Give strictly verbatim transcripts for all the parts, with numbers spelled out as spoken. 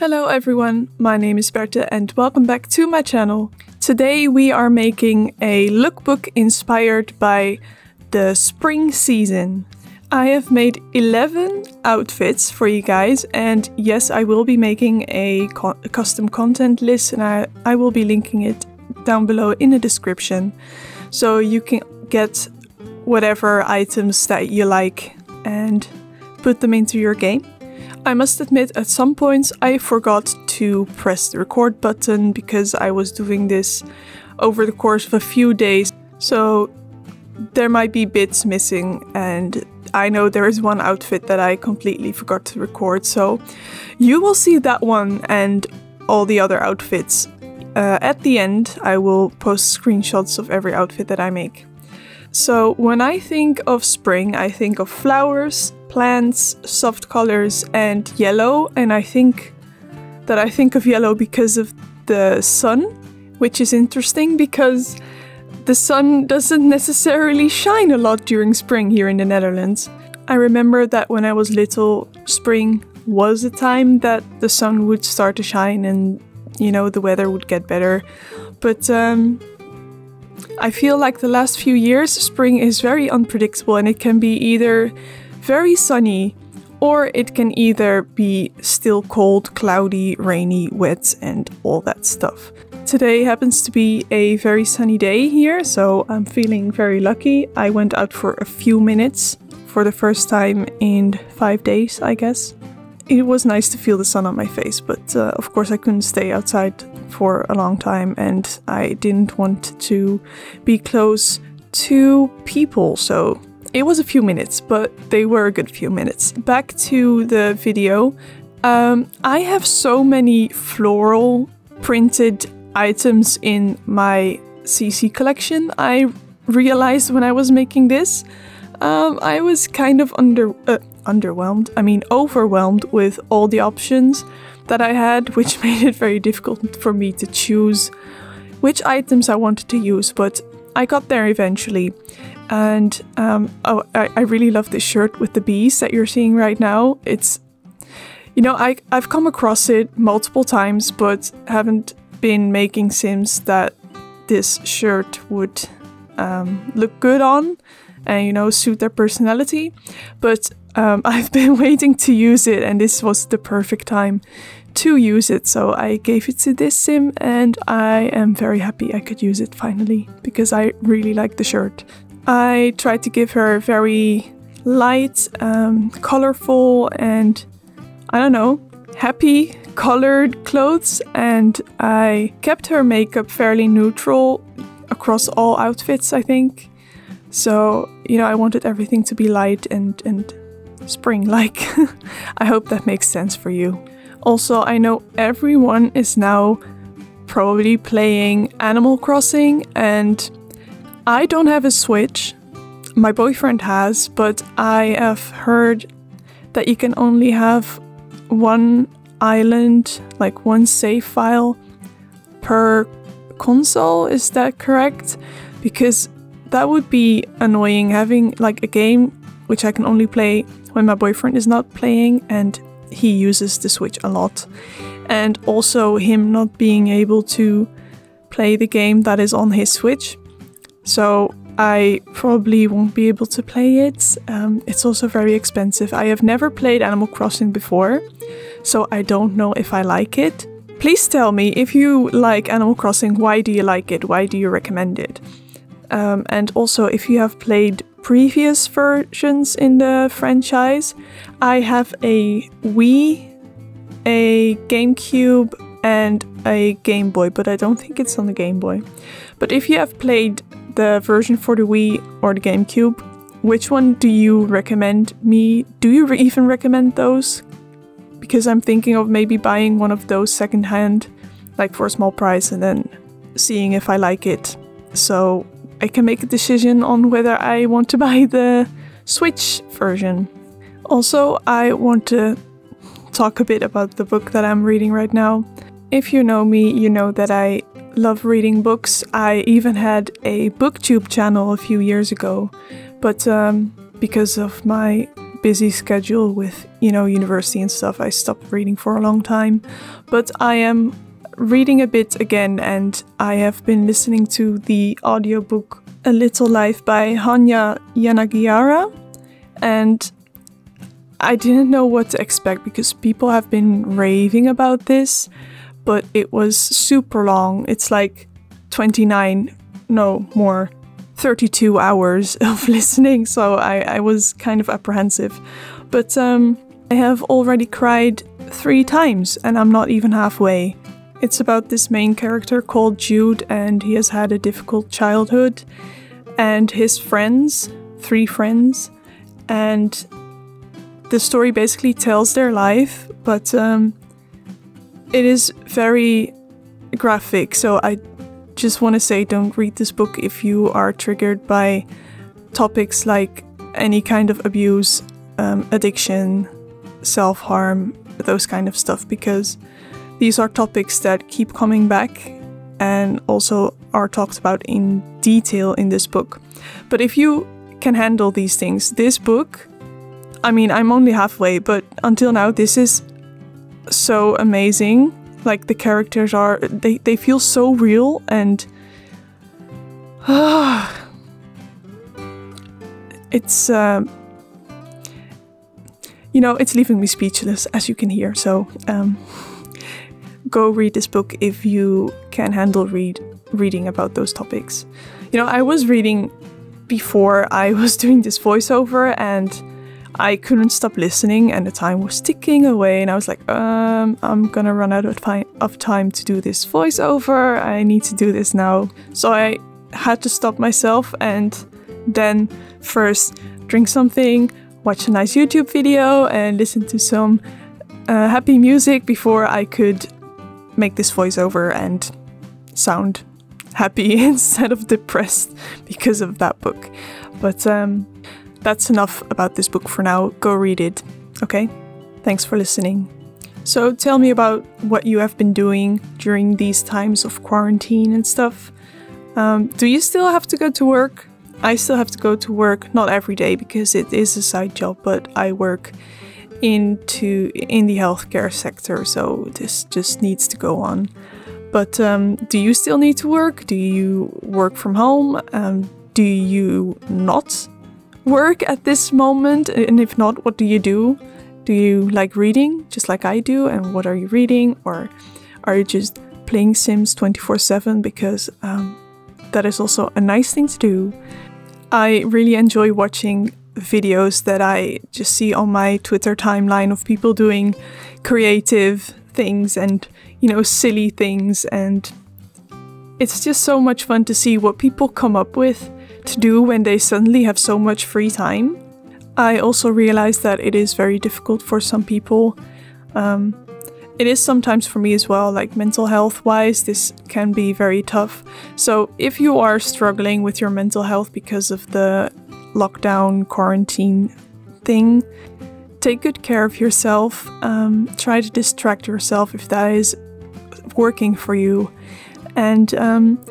Hello everyone, my name is Berthe and welcome back to my channel. Today we are making a lookbook inspired by the spring season. I have made eleven outfits for you guys, and yes, I will be making a, co a custom content list, and I, I will be linking it down below in the description. So you can get whatever items that you like and put them into your game. I must admit, at some points I forgot to press the record button because I was doing this over the course of a few days, so there might be bits missing, and I know there is one outfit that I completely forgot to record, so you will see that one and all the other outfits. Uh, at the end I will post screenshots of every outfit that I make. So when I think of spring, I think of flowers, plants, soft colors and yellow, and I think that I think of yellow because of the sun, which is interesting because the sun doesn't necessarily shine a lot during spring here in the Netherlands. I remember that when I was little, spring was a time that the sun would start to shine and, you know, the weather would get better, but um, I feel like the last few years spring is very unpredictable, and it can be either very sunny, or it can either be still cold, cloudy, rainy, wet and all that stuff. Today happens to be a very sunny day here, so I'm feeling very lucky. I went out for a few minutes for the first time in five days, I guess. It was nice to feel the sun on my face, but uh, of course I couldn't stay outside for a long time, and I didn't want to be close to people, so it was a few minutes, but they were a good few minutes. Back to the video. Um, I have so many floral printed items in my C C collection. I realized when I was making this, um, I was kind of under uh, underwhelmed. I mean overwhelmed with all the options that I had, which made it very difficult for me to choose which items I wanted to use, but I got there eventually. And um, oh, I, I really love this shirt with the bees that you're seeing right now. It's, you know, I, I've come across it multiple times, but haven't been making sims that this shirt would um, look good on and, you know, suit their personality. But um, I've been waiting to use it, and this was the perfect time to use it, so I gave it to this sim, and I am very happy I could use it finally because I really like the shirt. I tried to give her very light, um, colorful and, I don't know, happy colored clothes, and I kept her makeup fairly neutral across all outfits, I think. So, you know, I wanted everything to be light and, and spring-like. I hope that makes sense for you. Also, I know everyone is now probably playing Animal Crossing, and I don't have a Switch, my boyfriend has, but I have heard that you can only have one island, like one save file per console, is that correct? Because that would be annoying, having like a game which I can only play when my boyfriend is not playing, and he uses the Switch a lot, and also him not being able to play the game that is on his Switch. So I probably won't be able to play it. Um, it's also very expensive. I have never played Animal Crossing before, so I don't know if I like it. Please tell me if you like Animal Crossing, why do you like it? Why do you recommend it? Um, and also if you have played previous versions in the franchise. I have a Wii, a GameCube and a Game Boy, but I don't think it's on the Game Boy. But if you have played the version for the Wii or the GameCube, which one do you recommend me? Do you re even recommend those? Because I'm thinking of maybe buying one of those secondhand, like for a small price, and then seeing if I like it, so I can make a decision on whether I want to buy the Switch version. Also, I want to talk a bit about the book that I'm reading right now. If you know me, you know that I love reading books. I even had a BookTube channel a few years ago, but um, because of my busy schedule with, you know, university and stuff, I stopped reading for a long time. But I am reading a bit again, and I have been listening to the audiobook A Little Life by Hanya Yanagihara, and I didn't know what to expect because people have been raving about this, but it was super long. It's like twenty-nine, no more, thirty-two hours of listening, so I, I was kind of apprehensive. But um, I have already cried three times and I'm not even halfway. It's about this main character called Jude, and he has had a difficult childhood, and his friends, three friends, and the story basically tells their life, but um, it is very graphic, so I just want to say don't read this book if you are triggered by topics like any kind of abuse, um, addiction, self-harm, those kind of stuff, because these are topics that keep coming back and also are talked about in detail in this book. But if you can handle these things, this book, I mean, I'm only halfway, but until now, this is so amazing. Like, the characters are, they, they feel so real, and uh, it's, uh, you know, it's leaving me speechless, as you can hear. So um, go read this book if you can handle read reading about those topics. You know, I was reading before I was doing this voiceover, and I couldn't stop listening, and the time was ticking away, and I was like, um, I'm gonna run out of time of time to do this voiceover. I need to do this now. So I had to stop myself and then first drink something, watch a nice YouTube video, and listen to some uh, happy music before I could make this voiceover and sound happy instead of depressed because of that book. But um, that's enough about this book for now. Go read it, okay? Thanks for listening. So tell me about what you have been doing during these times of quarantine and stuff. Um, do you still have to go to work? I still have to go to work, not every day because it is a side job, but I work into in the healthcare sector, so this just needs to go on. But um, do you still need to work? Do you work from home? Um, do you not work at this moment? And if not, what do you do? Do you like reading just like I do, and what are you reading? Or are you just playing Sims twenty-four seven? Because um, that is also a nice thing to do. I really enjoy watching videos that I just see on my Twitter timeline of people doing creative things and, you know, silly things, and it's just so much fun to see what people come up with to do when they suddenly have so much free time. I also realized that it is very difficult for some people. Um, it is sometimes for me as well, like mental health wise, this can be very tough. So if you are struggling with your mental health because of the lockdown quarantine thing, take good care of yourself. Um, try to distract yourself if that is working for you. And um,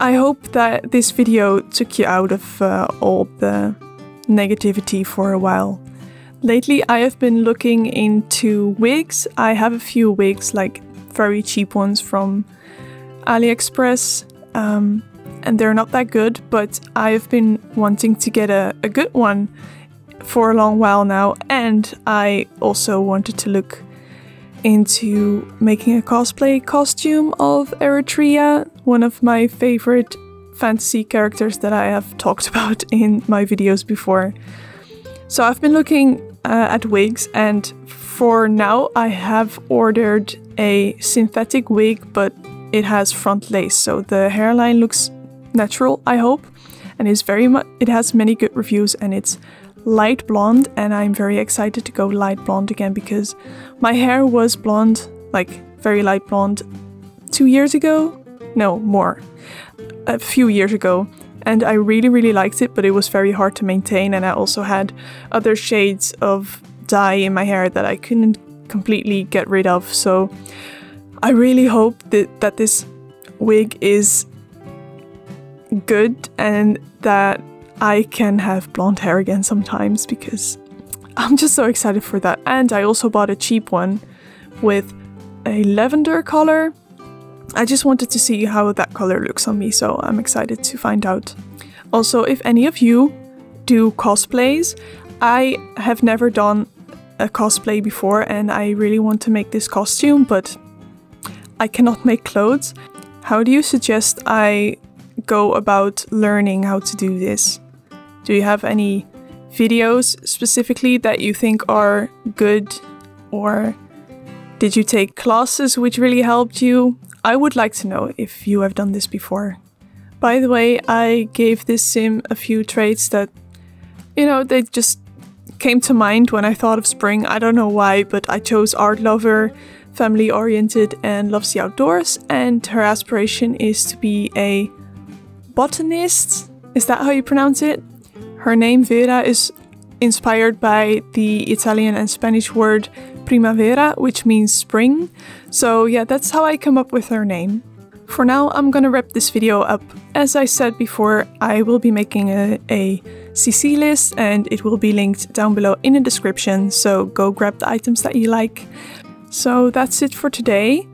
I hope that this video took you out of uh, all the negativity for a while. Lately I have been looking into wigs. I have a few wigs, like very cheap ones from AliExpress, um, and they're not that good, but I have been wanting to get a, a good one for a long while now, and I also wanted to look into making a cosplay costume of Eretria, one of my favorite fantasy characters that I have talked about in my videos before. So I've been looking uh, at wigs, and for now I have ordered a synthetic wig, but it has front lace, so the hairline looks natural, I hope, and is very much it has many good reviews, and it's light blonde, and I'm very excited to go light blonde again because my hair was blonde, like very light blonde, two years ago? No, more. A few years ago. And I really, really liked it, but it was very hard to maintain, and I also had other shades of dye in my hair that I couldn't completely get rid of. So I really hope that, that this wig is good and that I can have blonde hair again sometimes, because I'm just so excited for that. And I also bought a cheap one with a lavender color. I just wanted to see how that color looks on me, so I'm excited to find out. Also, if any of you do cosplays, I have never done a cosplay before and I really want to make this costume, but I cannot make clothes. How do you suggest I go about learning how to do this? Do you have any videos specifically that you think are good, or did you take classes which really helped you? I would like to know if you have done this before. By the way, I gave this sim a few traits that, you know, they just came to mind when I thought of spring. I don't know why, but I chose art lover, family oriented and loves the outdoors, and her aspiration is to be a botanist. Is that how you pronounce it? Her name Vera is inspired by the Italian and Spanish word primavera, which means spring. So yeah, that's how I come up with her name. For now, I'm gonna wrap this video up. As I said before, I will be making a, a C C list and it will be linked down below in the description, so go grab the items that you like. So that's it for today.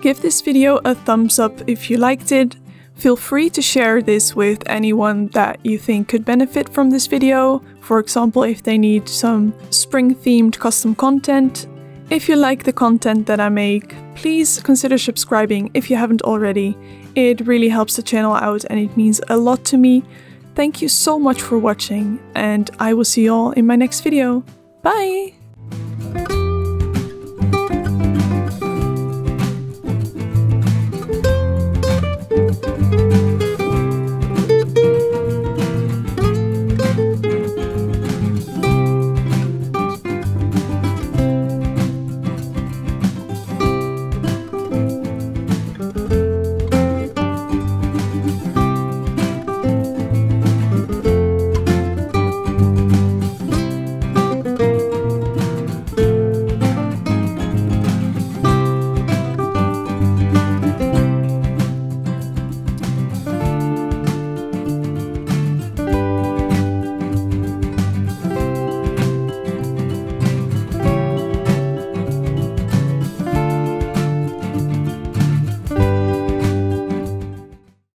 Give this video a thumbs up if you liked it. Feel free to share this with anyone that you think could benefit from this video. For example, if they need some spring-themed custom content. If you like the content that I make, please consider subscribing if you haven't already. It really helps the channel out and it means a lot to me. Thank you so much for watching and I will see you all in my next video. Bye!